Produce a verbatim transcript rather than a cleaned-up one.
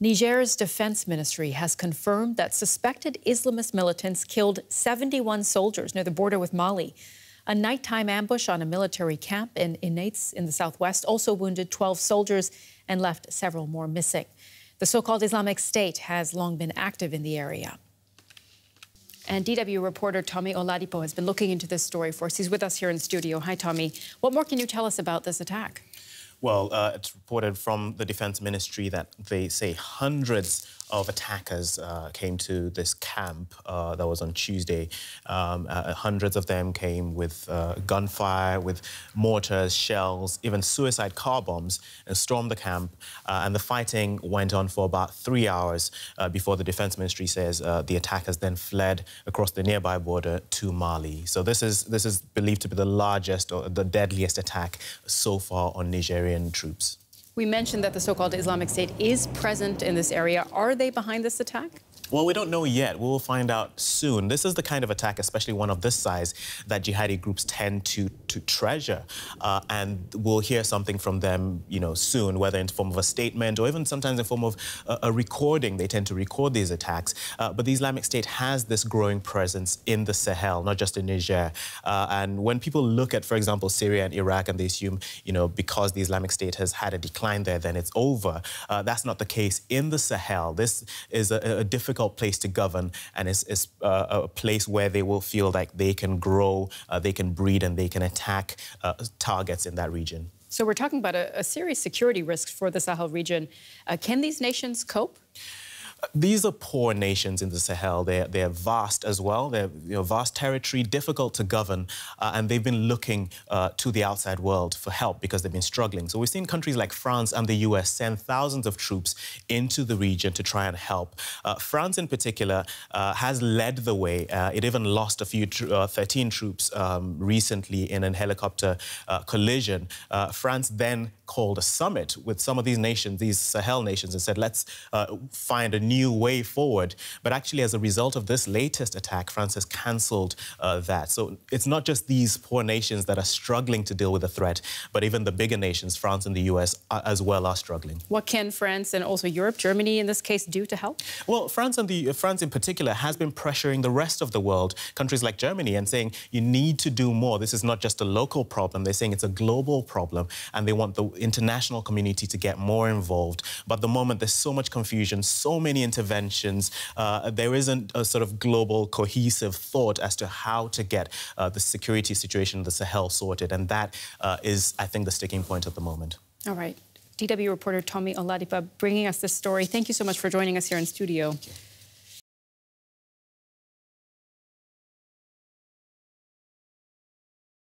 Niger's defense ministry has confirmed that suspected Islamist militants killed seventy-one soldiers near the border with Mali. A nighttime ambush on a military camp in Inates in the southwest also wounded twelve soldiers and left several more missing. The so-called Islamic State has long been active in the area. And D W reporter Tommy Oladipo has been looking into this story for us. He's with us here in studio. Hi, Tommy. What more can you tell us about this attack? Well, uh, it's reported from the Defense Ministry that they say hundreds of attackers uh, came to this camp uh, that was on Tuesday. Um, uh, hundreds of them came with uh, gunfire, with mortars, shells, even suicide car bombs, and stormed the camp. Uh, and the fighting went on for about three hours uh, before the Defense Ministry says uh, the attackers then fled across the nearby border to Mali. So this is this is believed to be the largest or the deadliest attack so far on Nigerian troops. We mentioned that the so-called Islamic State is present in this area. Are they behind this attack? Well, we don't know yet. We'll find out soon. This is the kind of attack, especially one of this size, that jihadi groups tend to, to treasure. Uh, and we'll hear something from them, you know, soon, whether in the form of a statement or even sometimes in the form of a, a recording. They tend to record these attacks. Uh, but the Islamic State has this growing presence in the Sahel, not just in Niger. Uh, and when people look at, for example, Syria and Iraq, and they assume, you know, because the Islamic State has had a decline there, then it's over. Uh, that's not the case in the Sahel. This is a, a difficult place to govern, and it's, it's uh, a place where they will feel like they can grow, uh, they can breed, and they can attack uh, targets in that region. So we're talking about a, a serious security risk for the Sahel region. Uh, can these nations cope? These are poor nations in the Sahel. They're, they're vast as well. They're you know, vast territory, difficult to govern, uh, and they've been looking uh, to the outside world for help because they've been struggling. So we've seen countries like France and the U S send thousands of troops into the region to try and help. Uh, France, in particular, uh, has led the way. Uh, it even lost a few, tr uh, thirteen troops um, recently in an helicopter uh, collision. Uh, France then called a summit with some of these nations, these Sahel nations, and said, let's uh, find a new new way forward. But actually, as a result of this latest attack, France has cancelled uh, that. So it's not just these poor nations that are struggling to deal with the threat, but even the bigger nations, France and the U S, are, as well, are struggling. What can France and also Europe, Germany in this case, do to help? Well, France and the uh, France in particular has been pressuring the rest of the world, countries like Germany, and saying you need to do more. This is not just a local problem. They're saying it's a global problem, and they want the international community to get more involved. But at the moment, there's so much confusion, so many interventions. Uh, there isn't a sort of global cohesive thought as to how to get uh, the security situation in the Sahel sorted. And that uh, is, I think, the sticking point at the moment. All right. D W reporter Tommy Oladipo bringing us this story. Thank you so much for joining us here in studio.